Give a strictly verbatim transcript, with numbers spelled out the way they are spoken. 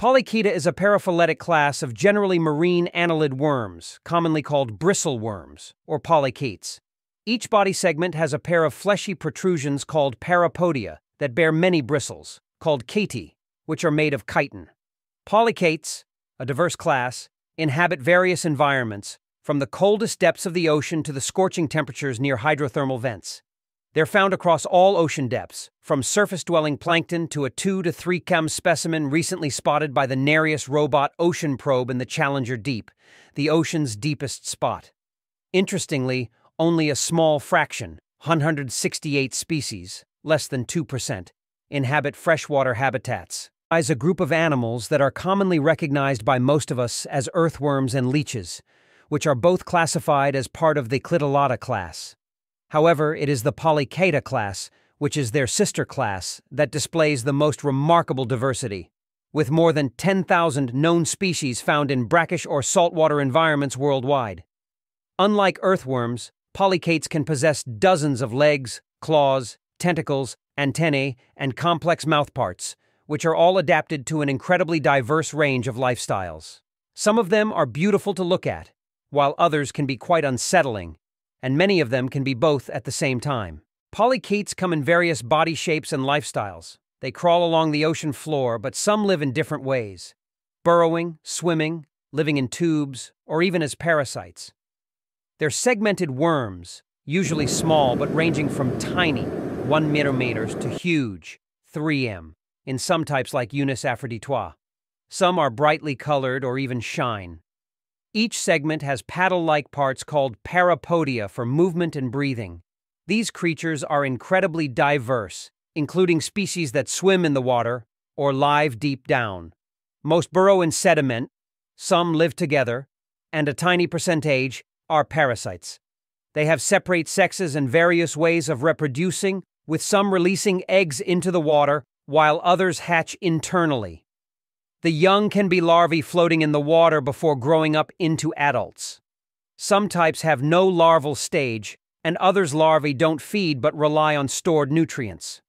Polychaeta is a paraphyletic class of generally marine annelid worms, commonly called bristle worms, or polychaetes. Each body segment has a pair of fleshy protrusions called parapodia that bear many bristles, called chaetae, which are made of chitin. Polychaetes, a diverse class, inhabit various environments, from the coldest depths of the ocean to the scorching temperatures near hydrothermal vents. They're found across all ocean depths, from surface-dwelling plankton to a two to three kilogram specimen recently spotted by the Nereus robot ocean probe in the Challenger Deep, the ocean's deepest spot. Interestingly, only a small fraction, one hundred sixty-eight species, less than two percent, inhabit freshwater habitats. Is a group of animals that are commonly recognized by most of us as earthworms and leeches, which are both classified as part of the Clitellata class. However, it is the Polychaeta class, which is their sister class, that displays the most remarkable diversity, with more than ten thousand known species found in brackish or saltwater environments worldwide. Unlike earthworms, polychaetes can possess dozens of legs, claws, tentacles, antennae, and complex mouthparts, which are all adapted to an incredibly diverse range of lifestyles. Some of them are beautiful to look at, while others can be quite unsettling, and many of them can be both at the same time. Polychaetes come in various body shapes and lifestyles. They crawl along the ocean floor, but some live in different ways, burrowing, swimming, living in tubes, or even as parasites. They're segmented worms, usually small but ranging from tiny, one millimeter to huge, three millimeters, in some types like Eunice aphroditois. Some are brightly colored or even shine. Each segment has paddle-like parts called parapodia for movement and breathing. These creatures are incredibly diverse, including species that swim in the water or live deep down. Most burrow in sediment, some live together, and a tiny percentage are parasites. They have separate sexes and various ways of reproducing, with some releasing eggs into the water while others hatch internally. The young can be larvae floating in the water before growing up into adults. Some types have no larval stage, and others' larvae don't feed but rely on stored nutrients.